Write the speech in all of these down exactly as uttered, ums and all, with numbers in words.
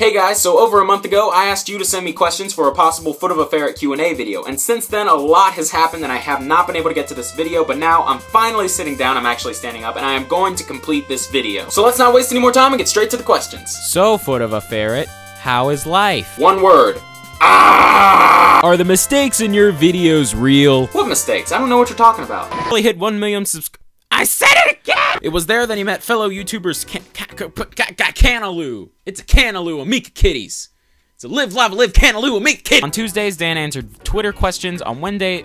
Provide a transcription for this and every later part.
Hey guys, so over a month ago, I asked you to send me questions for a possible Foot of a Ferret Q and A video, and since then a lot has happened and I have not been able to get to this video, but now I'm finally sitting down, I'm actually standing up, and I am going to complete this video. So let's not waste any more time and get straight to the questions. So, Foot of a Ferret, how is life? One word. Ah! Are the mistakes in your videos real? What mistakes? I don't know what you're talking about. Only hit one million subscribers. I said it again! It was there that he met fellow YouTubers Can Can Can Can Cannaloo. It's a Cannaloo Amica Kitties. It's a live, love, live Cannaloo Amica Kitties. On Tuesdays, Dan answered Twitter questions. On Wednesday,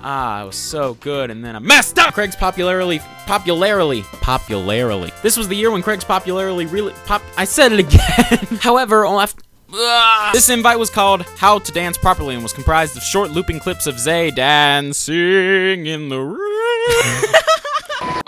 ah, it was so good, and then I messed up! Craig's popularly, popularly, popularly. This was the year when Craig's popularly really, pop, I said it again. However, on after, uh, this invite was called How to Dance Properly and was comprised of short looping clips of Zay dancing in the rain.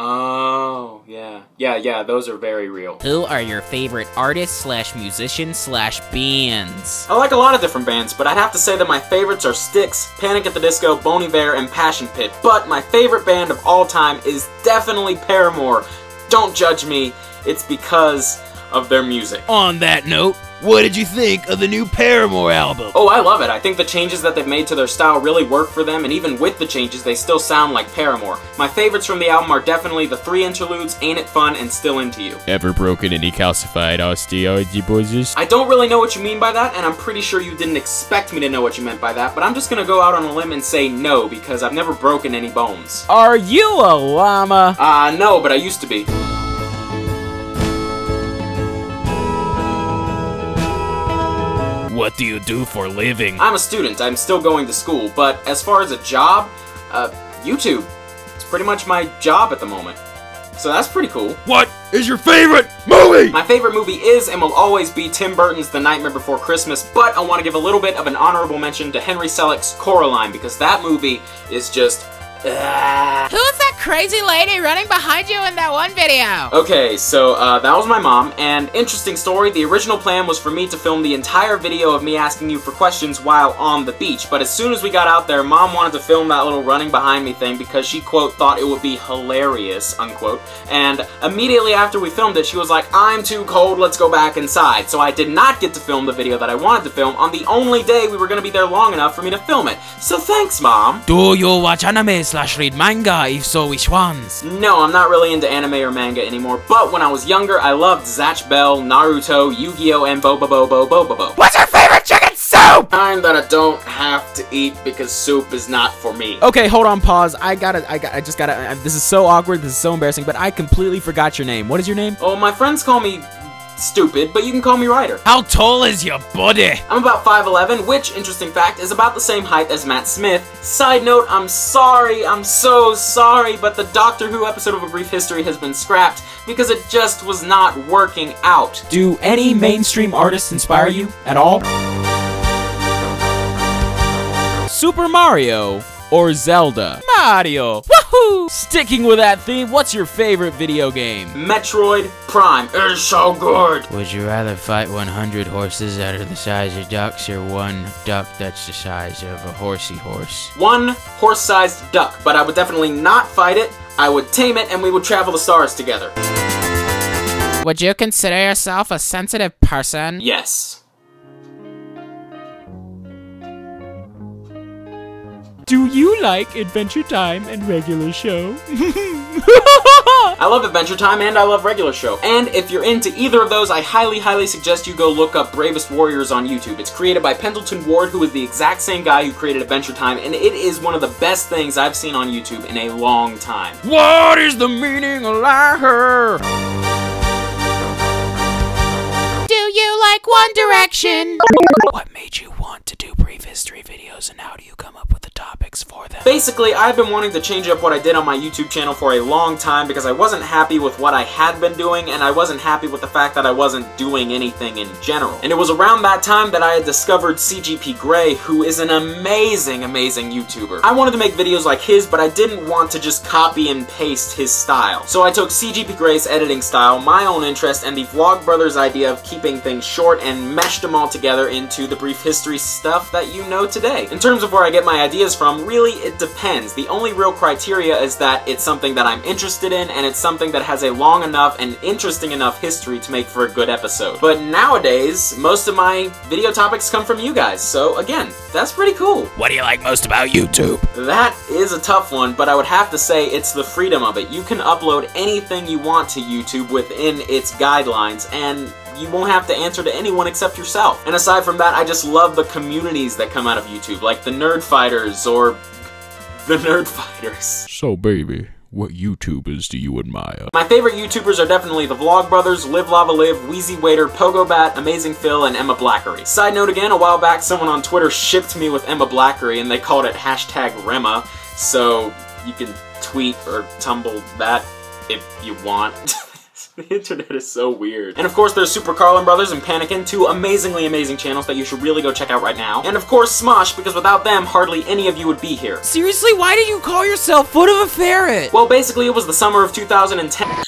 Oh, yeah. Yeah, yeah, those are very real. Who are your favorite artists slash musicians slash bands? I like a lot of different bands, but I'd have to say that my favorites are Styx, Panic! At the Disco, Bon Iver, and Passion Pit. But my favorite band of all time is definitely Paramore. Don't judge me, it's because of their music. On that note, what did you think of the new Paramore album? Oh, I love it. I think the changes that they've made to their style really work for them, and even with the changes, they still sound like Paramore. My favorites from the album are definitely The Three Interludes, Ain't It Fun, and Still Into You. Ever broken any calcified osteoarthritis? I don't really know what you mean by that, and I'm pretty sure you didn't expect me to know what you meant by that, but I'm just gonna go out on a limb and say no, because I've never broken any bones. Are you a llama? Uh, no, but I used to be. What do you do for a living? I'm a student. I'm still going to school, but as far as a job, uh, YouTube. It's pretty much my job at the moment. So that's pretty cool. What is your favorite movie? My favorite movie is and will always be Tim Burton's The Nightmare Before Christmas, but I want to give a little bit of an honorable mention to Henry Selick's Coraline, because that movie is just... Uh... Who is that crazy lady running behind you in that one video? Okay, so uh, that was my mom, and interesting story, the original plan was for me to film the entire video of me asking you for questions while on the beach, but as soon as we got out there, Mom wanted to film that little running behind me thing because she, quote, thought it would be hilarious, unquote, and immediately after we filmed it, she was like, I'm too cold, let's go back inside, so I did not get to film the video that I wanted to film on the only day we were going to be there long enough for me to film it, so thanks, Mom. Do you watch anime? Slash read manga, if so, which ones? No, I'm not really into anime or manga anymore, but when I was younger, I loved Zatch Bell, Naruto, Yu-Gi-Oh, and Bobo Bobo Bobo Bobo. What's your favorite chicken soup? Kind that I don't have to eat because soup is not for me. Okay, hold on, pause. I gotta, I got, I just gotta, I, this is so awkward, this is so embarrassing, but I completely forgot your name. What is your name? Oh, my friends call me... stupid, but you can call me Ryder. How tall is your buddy? I'm about five eleven, which, interesting fact, is about the same height as Matt Smith. Side note, I'm sorry, I'm so sorry, but the Doctor Who episode of A Brief History has been scrapped because it just was not working out. Do any mainstream artists inspire you at all? Super Mario or Zelda? Mario! Sticking with that theme, what's your favorite video game? Metroid Prime. It is so good! Would you rather fight one hundred horses that are the size of ducks or one duck that's the size of a horsey horse? One horse-sized duck, but I would definitely not fight it, I would tame it, and we would travel the stars together. Would you consider yourself a sensitive person? Yes. Do you like Adventure Time and Regular Show? I love Adventure Time and I love Regular Show. And if you're into either of those, I highly, highly suggest you go look up Bravest Warriors on YouTube. It's created by Pendleton Ward, who is the exact same guy who created Adventure Time, and it is one of the best things I've seen on YouTube in a long time. What is the meaning of life? Do you like One Direction? What made you want to do Brief History videos and how do you come up with topics for them? Basically, I've been wanting to change up what I did on my YouTube channel for a long time because I wasn't happy with what I had been doing and I wasn't happy with the fact that I wasn't doing anything in general. And it was around that time that I had discovered C G P Grey, who is an amazing, amazing YouTuber. I wanted to make videos like his, but I didn't want to just copy and paste his style. So I took C G P Grey's editing style, my own interest, and the Vlogbrothers idea of keeping things short and meshed them all together into the Brief History stuff that you know today. In terms of where I get my ideas is from, really, it depends. The only real criteria is that it's something that I'm interested in, and it's something that has a long enough and interesting enough history to make for a good episode. But nowadays, most of my video topics come from you guys, so again, that's pretty cool. What do you like most about YouTube? That is a tough one, but I would have to say it's the freedom of it. You can upload anything you want to YouTube within its guidelines, and you won't have to answer to anyone except yourself. And aside from that, I just love the communities that come out of YouTube, like the Nerdfighters or the Nerdfighters. So baby, what YouTubers do you admire? My favorite YouTubers are definitely the Vlogbrothers, Live Lava Live, Wheezy Waiter, Pogo Bat, Amazing Phil, and Emma Blackery. Side note again, a while back someone on Twitter shipped me with Emma Blackery and they called it hashtag Rema, so you can tweet or tumble that if you want. The internet is so weird. And of course there's Super Carlin Brothers and Panic!, two amazingly amazing channels that you should really go check out right now. And of course Smosh, because without them hardly any of you would be here. Seriously, why do you call yourself Foot of a Ferret? Well, basically it was the summer of two thousand ten.